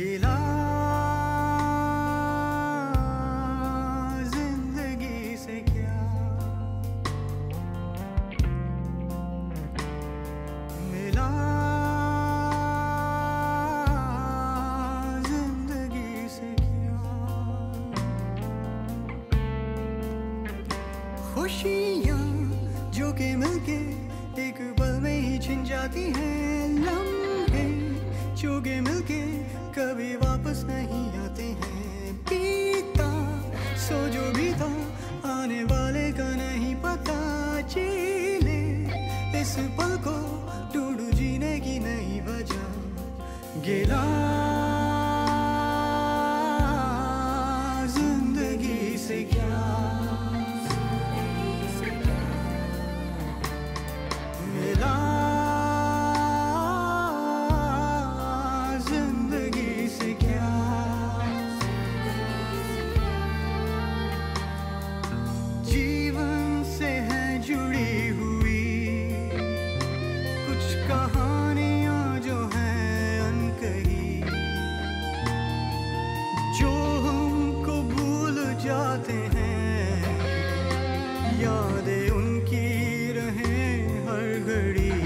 गिला जिंदगी से क्या मिला, जिंदगी से क्या खुशियाँ जो कि मिलके एक पल में ही छिन जाती हैं, लम्हे जो कि मिलके कभी वापस नहीं आते हैं। बीता सो जो बीता आने वाले का नहीं पता, जी ले इस पल को ढूंढ जीने की नहीं वजह। गिला जिंदगी से क्या मिला, यादें उनकी रहे हर घड़ी।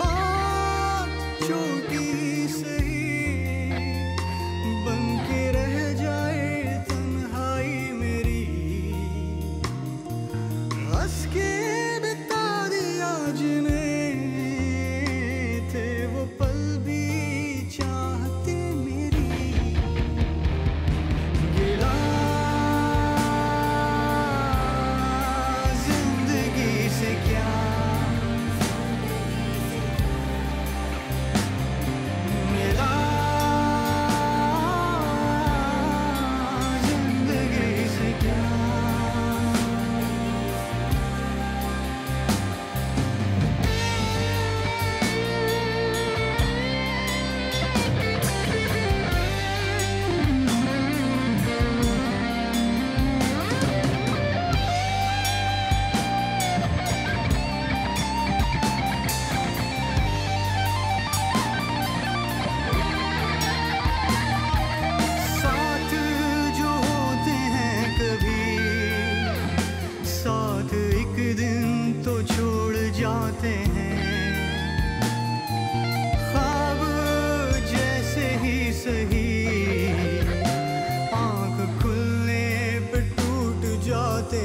बात जो की सही बन के रह जाए तन्हाई मेरी, हंस के बिता दिया जिन्हें थे वो पल भी चाहते मेरी। गिला जाते हैं ख्वाब जैसे ही सही, आँख खुलने पे टूट जाते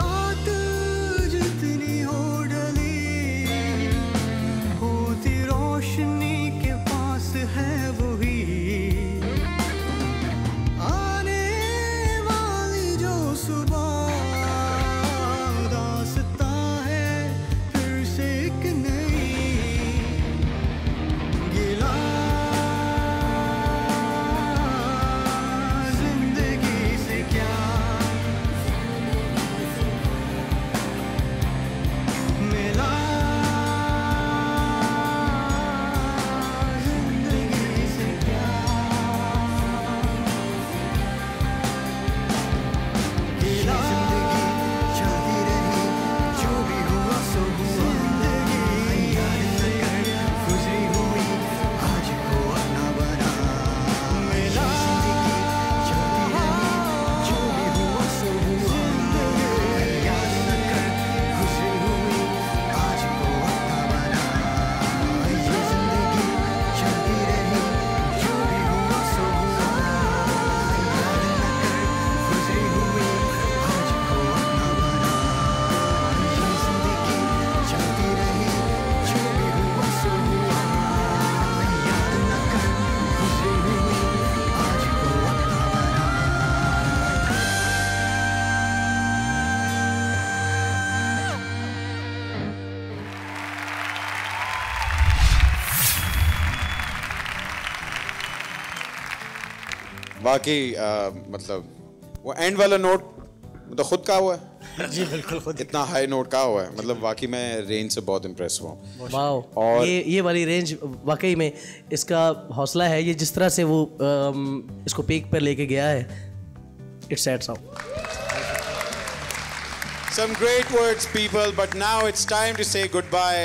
रात जितनी हो डली होती रोशनी के पास है वही, आने वाली जो सुबह बाकी मतलब वो एंड वाला नोट मतलब खुद का हुआ है। जी बिल्कुल, खुद इतना हाई नोट का हुआ है। मतलब वाकई मैं रेंज से बहुत इम्प्रेस हुआ हूँ। वाओ, और ये वाली रेंज वाकई में इसका हौसला है, ये जिस तरह से वो इसको पीक पर लेके गया है, it's sets out some great words people, but now it's time to say goodbye.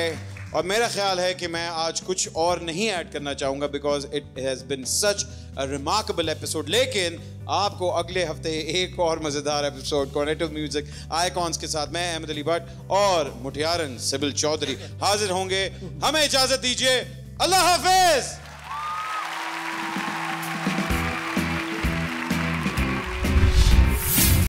और मेरा ख्याल है कि मैं आज कुछ और नहीं ऐड करना चाहूँगा because it has been such a remarkable episode. लेकिन आपको अगले हफ्ते एक और मज़ेदार एपिसोड कॉग्निटिव म्यूजिक आइकॉन्स के साथ मैं अहमद अली भट्ट और मुठियारन सिबिल चौधरी हाजिर होंगे। हमें इजाज़त दीजिए, अल्लाह हाफिज़।